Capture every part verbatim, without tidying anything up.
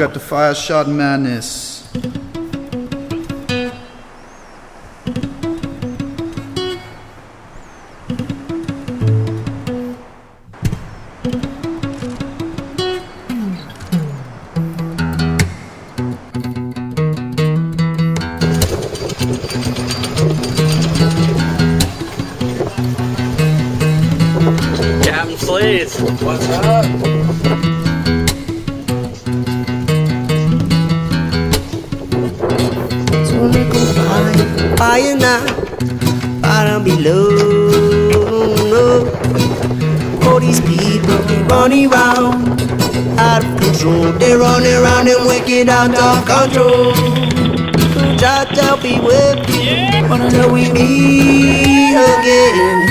got the fire shot madness. Captain Sleaze, what's up? Fire now, bottom below. All these people running round, out of control. They're running round and wicked out of control. Jah Jah be with you until we meet again.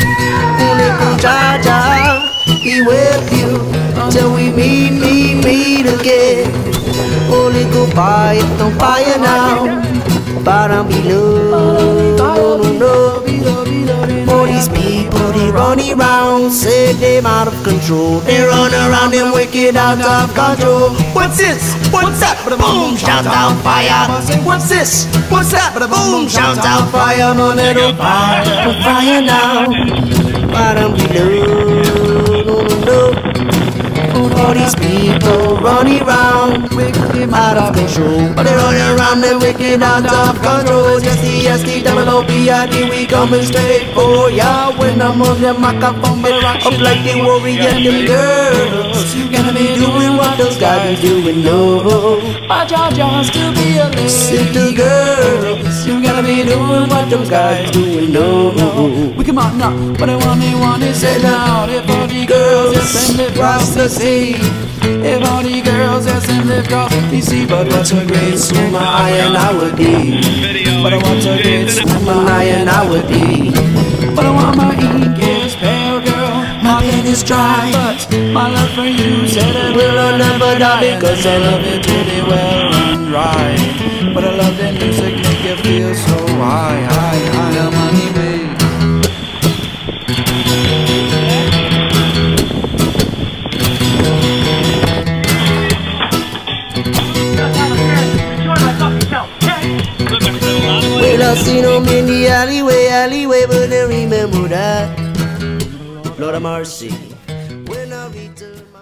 Jah Jah be with you until we meet, meet, meet again. Only go by it, don't buy it now. Bottom below, no. All these people, they run around, say they're out of control. They run around and wicked out of control. What's this? What's that? But a boom, shout out fire. What's this? What's that? But a boom, shout out fire. No little fire, fire now. Bottom below, all these people running around, out of control. But they run around and wicked out of control. Just the S T, double O P I D, we coming straight for ya. When I'm on the microphone, they rock up like they worry and them girls. You gotta be doing what those guys be doing, no. My job is to be a lady. Simple girls, you gotta be doing what those guys doing, no. We come out now, but I want me want to say loud. If all the girls are simply across the sea, if all the girls are simply across the sea, but what's a great swimmer I and I would be. But I want a great swimmer I and I would be. But I want my ink is pale, girl. My pen is dry, but my love for you said it will never die, because I love it really well and dry. But I love that music, make it feel so high, high, high. I'm money made. Well, I seen them in the alleyway, alleyway, but I remember that. Lord of mercy, when I return my